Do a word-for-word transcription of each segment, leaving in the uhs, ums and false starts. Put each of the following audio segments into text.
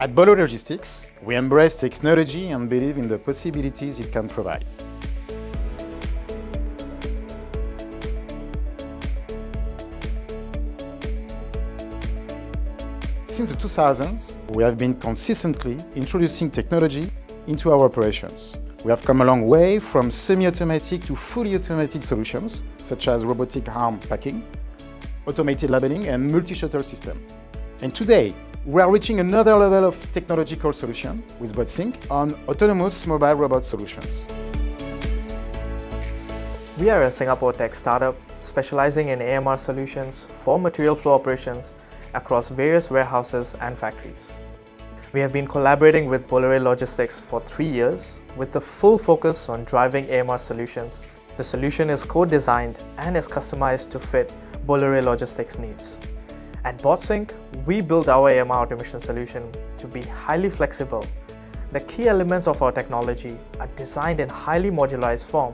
At Bolloré Logistics, we embrace technology and believe in the possibilities it can provide. Since the two thousands, we have been consistently introducing technology into our operations. We have come a long way from semi-automatic to fully automatic solutions, such as robotic arm packing, automated labeling and multi-shuttle system. And today, we are reaching another level of technological solution with BotSync on autonomous mobile robot solutions. We are a Singapore tech startup specializing in A M R solutions for material flow operations across various warehouses and factories. We have been collaborating with Bolloré Logistics for three years with the full focus on driving A M R solutions. The solution is co-designed and is customized to fit Bolloré Logistics needs. At BotSync, we build our A M R automation solution to be highly flexible. The key elements of our technology are designed in highly modularized form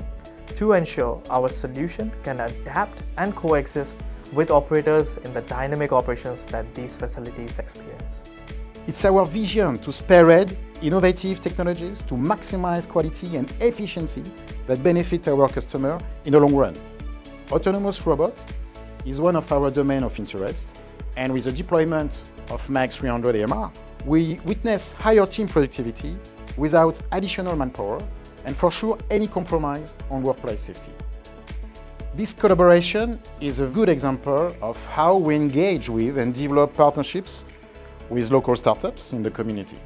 to ensure our solution can adapt and coexist with operators in the dynamic operations that these facilities experience. It's our vision to spearhead innovative technologies to maximize quality and efficiency that benefit our customer in the long run. Autonomous robots is one of our domain of interest, and with the deployment of M A G three hundred A M R, we witness higher team productivity without additional manpower and for sure any compromise on workplace safety. This collaboration is a good example of how we engage with and develop partnerships with local startups in the community.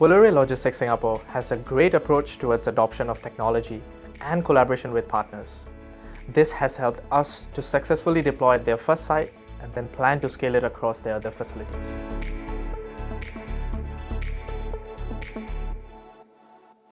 Bolloré Logistics Singapore has a great approach towards adoption of technology and collaboration with partners. This has helped us to successfully deploy their first site and then plan to scale it across their other facilities.